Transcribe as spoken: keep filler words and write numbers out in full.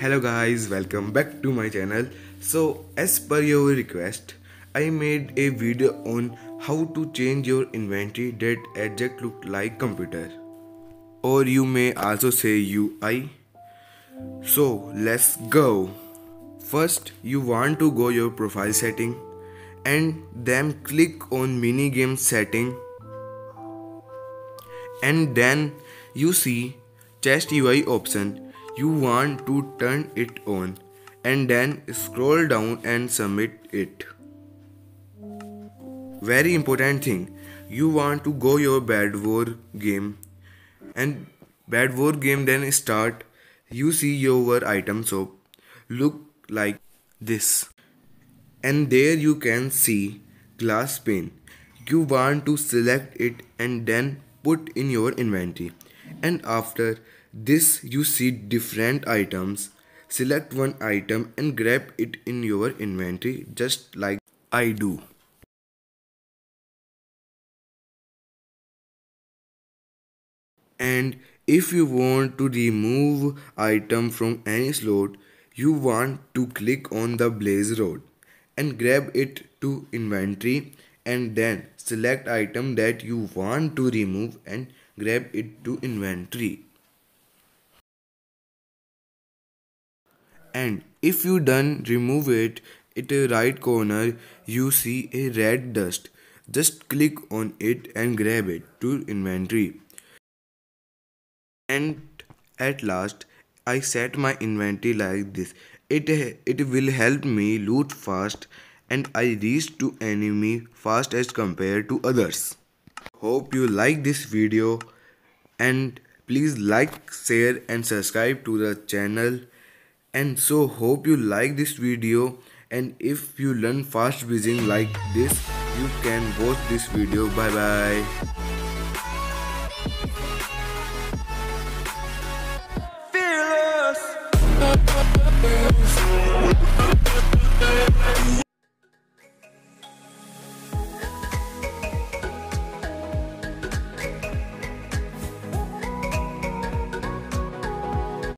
Hello guys, welcome back to my channel. So as per your request, I made a video on how to change your inventory that object look like computer, or you may also say U I. So let's go. First you want to go your profile setting and then click on minigame setting, and then you see chest U I option. You want to turn it on and then scroll down and submit it. Very important thing, you want to go your Bedwars game and Bedwars game, then start. You see your item shop look like this, and there you can see glass pane. You want to select it and then put in your inventory, and after this you see different items. Select one item and grab it in your inventory, just like I do. And if you want to remove item from any slot, you want to click on the blaze rod and grab it to inventory, and then select item that you want to remove and grab it to inventory. And if you done remove it, at a right corner you see a red dust. Just click on it and grab it to inventory. And at last I set my inventory like this. It it will help me loot fast, and I reach to enemy fast as compared to others. Hope you like this video, and please like, share and subscribe to the channel. And so hope you like this video, and if you learn fast building like this, you can watch this video. Bye bye.